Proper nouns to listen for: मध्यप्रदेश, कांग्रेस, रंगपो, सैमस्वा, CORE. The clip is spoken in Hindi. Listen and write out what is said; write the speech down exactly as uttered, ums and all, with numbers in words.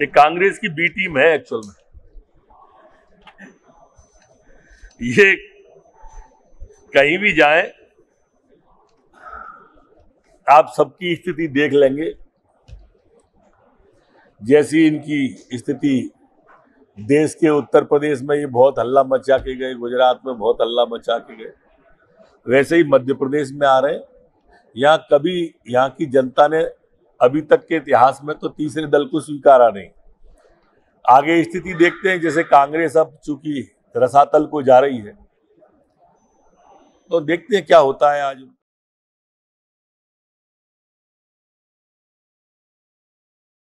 ये कांग्रेस की बी टीम है एक्चुअल में। ये कहीं भी जाएं आप सबकी स्थिति देख लेंगे। जैसी इनकी स्थिति देश के उत्तर प्रदेश में, ये बहुत हल्ला मचा के गए, गुजरात में बहुत हल्ला मचा के गए, वैसे ही मध्य प्रदेश में आ रहे हैं। यहाँ कभी यहाँ की जनता ने अभी तक के इतिहास में तो तीसरे दल को स्वीकारा नहीं। आगे स्थिति देखते हैं, जैसे कांग्रेस अब चूंकि रसातल को जा रही है, तो देखते हैं क्या होता है आज।